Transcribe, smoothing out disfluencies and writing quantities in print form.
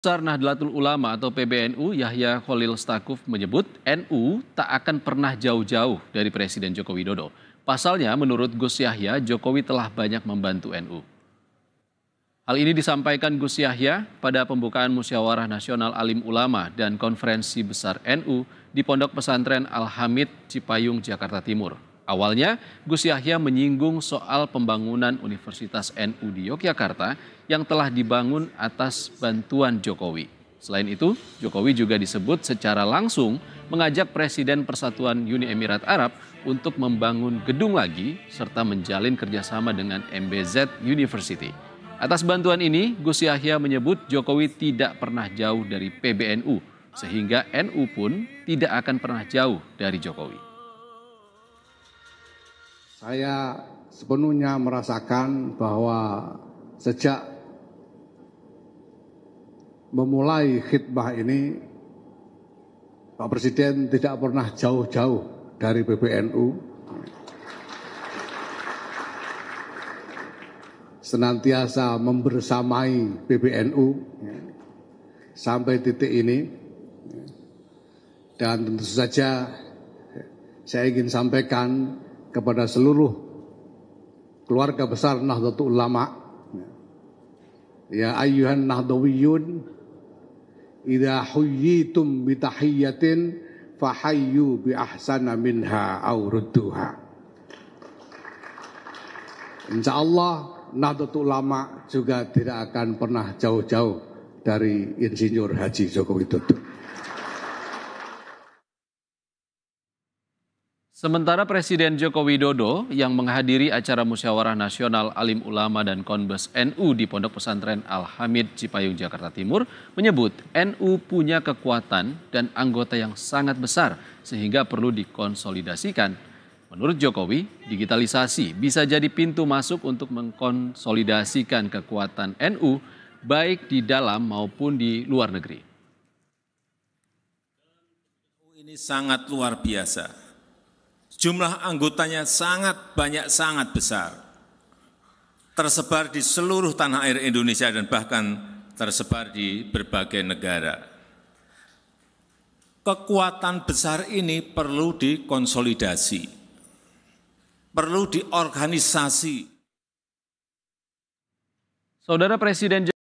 Besar Nahdlatul Ulama atau PBNU Yahya Cholil Staquf menyebut NU tak akan pernah jauh-jauh dari Presiden Joko Widodo. Pasalnya menurut Gus Yahya, Jokowi telah banyak membantu NU. Hal ini disampaikan Gus Yahya pada pembukaan Musyawarah Nasional Alim Ulama dan Konferensi Besar NU di Pondok Pesantren Al-Hamid, Cipayung, Jakarta Timur. Awalnya, Gus Yahya menyinggung soal pembangunan Universitas NU di Yogyakarta yang telah dibangun atas bantuan Jokowi. Selain itu, Jokowi juga disebut secara langsung mengajak Presiden Persatuan Uni Emirat Arab untuk membangun gedung lagi serta menjalin kerjasama dengan MBZ University. Atas bantuan ini, Gus Yahya menyebut Jokowi tidak pernah jauh dari PBNU, sehingga NU pun tidak akan pernah jauh dari Jokowi. Saya sepenuhnya merasakan bahwa sejak memulai khidmah ini, Pak Presiden tidak pernah jauh-jauh dari PBNU. Senantiasa membersamai PBNU sampai titik ini. Dan tentu saja saya ingin sampaikan kepada seluruh keluarga besar Nahdlatul Ulama, ya ayyuhan nahdawiyun idza huyyitum bi tahiyyatin fahayyu bi ahsana minha aw rudduha. Insyaallah Nahdlatul Ulama juga tidak akan pernah jauh-jauh dari Insinyur Haji Joko Widodo. Sementara Presiden Joko Widodo yang menghadiri acara Musyawarah Nasional Alim Ulama dan Konbes NU di Pondok Pesantren Al-Hamid, Cipayung, Jakarta Timur menyebut NU punya kekuatan dan anggota yang sangat besar sehingga perlu dikonsolidasikan. Menurut Jokowi, digitalisasi bisa jadi pintu masuk untuk mengkonsolidasikan kekuatan NU baik di dalam maupun di luar negeri. Ini sangat luar biasa. Jumlah anggotanya sangat banyak, sangat besar. Tersebar di seluruh tanah air Indonesia dan bahkan tersebar di berbagai negara. Kekuatan besar ini perlu dikonsolidasi, perlu diorganisasi. Saudara Presiden